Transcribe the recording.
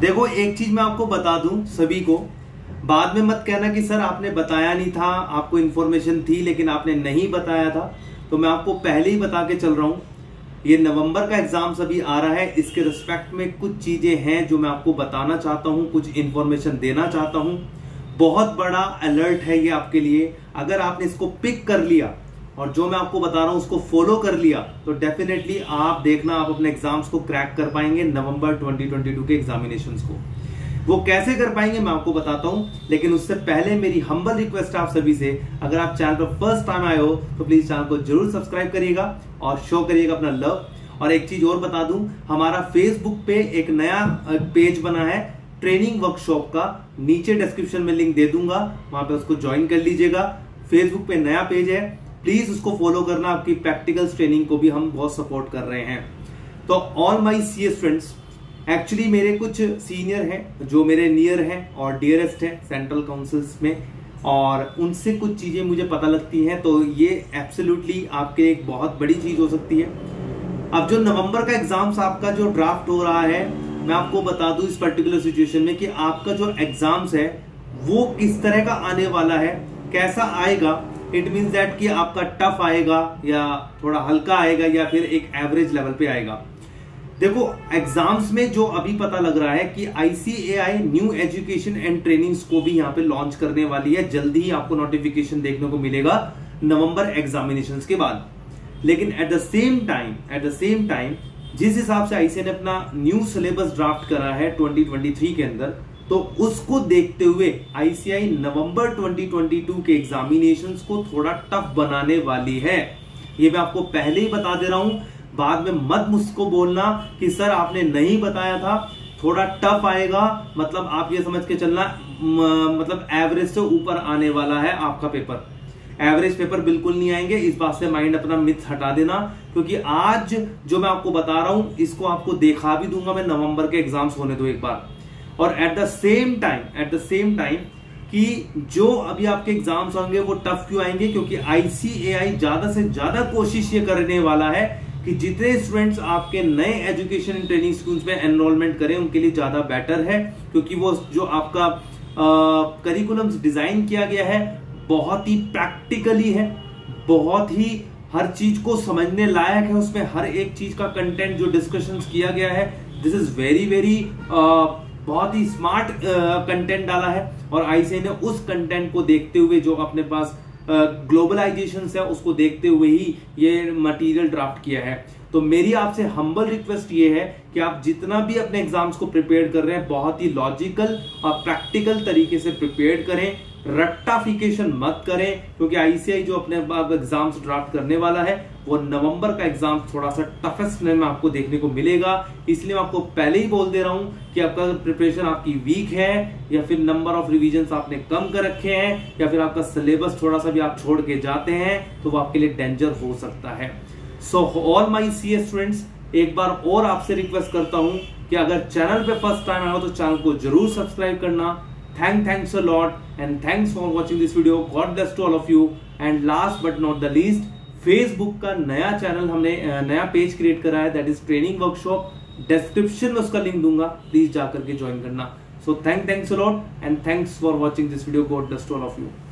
देखो एक चीज मैं आपको बता दूं सभी को, बाद में मत कहना कि सर आपने बताया नहीं था, आपको इन्फॉर्मेशन थी लेकिन आपने नहीं बताया था। तो मैं आपको पहले ही बता के चल रहा हूँ, ये नवंबर का एग्जाम सभी आ रहा है, इसके रिस्पेक्ट में कुछ चीजें हैं जो मैं आपको बताना चाहता हूँ, कुछ इन्फॉर्मेशन देना चाहता हूँ। बहुत बड़ा अलर्ट है ये आपके लिए। अगर आपने इसको पिक कर लिया और जो मैं आपको बता रहा हूँ उसको फॉलो कर लिया तो डेफिनेटली आप देखना आप अपने एग्जाम्स को क्रैक कर पाएंगे, नवंबर 2022 के एग्जामिनेशन को। वो कैसे कर पाएंगे मैं आपको बताता हूँ, लेकिन उससे पहले मेरी हम्बल रिक्वेस्ट है आप सभी से, अगर आप चैनल पर फर्स्ट टाइम आए हो तो प्लीज चैनल को जरूर सब्सक्राइब करिएगा और शो करिएगा अपना लव। और एक चीज और बता दूं, हमारा फेसबुक पे एक नया पेज बना है ट्रेनिंग वर्कशॉप का, नीचे डिस्क्रिप्शन में लिंक दे दूंगा, वहां पे उसको ज्वाइन कर लीजिएगा। फेसबुक पे नया पेज है, प्लीज उसको फॉलो करना। आपकी प्रैक्टिकल्स ट्रेनिंग को भी हम बहुत सपोर्ट कर रहे हैं। तो all my CS friends, actually मेरे कुछ सीनियर हैं जो मेरे नियर हैं और डियरेस्ट हैं सेंट्रल काउंसिल्स में, और उनसे कुछ चीज़ें मुझे पता लगती हैं, तो ये एब्सोल्युटली आपके लिए एक बहुत बड़ी चीज़ हो सकती है। अब जो नवंबर का एग्ज़ाम्स आपका जो ड्राफ्ट हो रहा है, मैं आपको बता दूं इस पर्टिकुलर सिचुएशन में कि आपका जो एग्ज़ाम्स है वो किस तरह का आने वाला है, कैसा आएगा। इट मीन्स दैट कि आपका टफ आएगा या थोड़ा हल्का आएगा या फिर एक एवरेज लेवल पर आएगा। देखो एग्जाम्स में जो अभी पता लग रहा है कि ICAI new education and trainings को भी यहाँ पे लॉन्च करने वाली है, जल्दी ही आपको नोटिफिकेशन देखने को मिलेगा नवंबर एग्जामिनेशंस के बाद। लेकिन एट द सेम टाइम जिस हिसाब से ICAI ने अपना न्यू सिलेबस ड्राफ्ट करा है 2023 के अंदर, तो उसको देखते हुए ICAI नवंबर 2022 के एग्जामिनेशंस को थोड़ा टफ बनाने वाली है। ये मैं आपको पहले ही बता दे रहा हूँ, बाद में मत मुझको बोलना कि सर आपने नहीं बताया था। थोड़ा टफ आएगा, मतलब आप ये समझ के चलना, मतलब एवरेज से ऊपर आने वाला है आपका पेपर। एवरेज पेपर बिल्कुल नहीं आएंगे, इस बात से माइंड अपना मिथ हटा देना, क्योंकि आज जो मैं आपको बता रहा हूं इसको आपको देखा भी दूंगा मैं, नवंबर के एग्जाम्स होने दो एक बार। और एट द सेम टाइम कि जो अभी आपके एग्जाम्स होंगे वो टफ क्यों आएंगे, क्योंकि ICAI ज्यादा से ज्यादा कोशिश ये करने वाला है कि जितने स्टूडेंट्स आपके नए एजुकेशन एंड ट्रेनिंग स्कूल्स में एनरोलमेंट करें उनके लिए ज़्यादा बेटर है, क्योंकि वो जो आपका करिकुलम्स डिज़ाइन किया गया है बहुत ही प्रैक्टिकली है, बहुत ही हर चीज़ को समझने लायक है। उसमें हर एक चीज़ का कंटेंट जो डिस्कशंस किया गया है, दिस इज़ वेरी बहुत ही स्मार्ट कंटेंट डाला है। और ICAI ने उस कंटेंट को देखते हुए जो अपने पास ग्लोबलाइजेशन है उसको देखते हुए ही ये मटेरियल ड्राफ्ट किया है। तो मेरी आपसे हम्बल रिक्वेस्ट ये है कि आप जितना भी अपने एग्जाम्स को प्रिपेयर कर रहे हैं बहुत ही लॉजिकल और प्रैक्टिकल तरीके से प्रिपेयर करें, रट्टाफिकेशन मत करें, क्योंकि ICAI जो अपने एग्जाम्स ड्राफ्ट करने वाला है वो नवंबर का एग्जाम थोड़ा सा टफेस्ट में आपको देखने को मिलेगा। इसलिए मैं आपको पहले ही बोल दे रहा हूं कि आपका प्रिपरेशन आपकी वीक है या फिर नंबर ऑफ रिविजन्स आपने कम कर रखे हैं या फिर आपका सिलेबस थोड़ा सा भी आप छोड़ के जाते हैं तो वो आपके लिए डेंजर हो सकता है। So all my CS students, एक बार और आपसे रिक्वेस्ट करता हूं कि अगर चैनल पे फर्स्ट टाइम आए हो तो चैनल को जरूर सब्सक्राइब करना। Thanks a lot and thanks for watching this video. God bless to all of you. And last but not the least, Facebook का नया चैनल हमने नया पेज क्रिएट करा है, that is training workshop. Description में उसका link दूंगा, please जाकर के ज्वाइन करना। So thanks a lot and thanks for watching this video. God bless to all of you.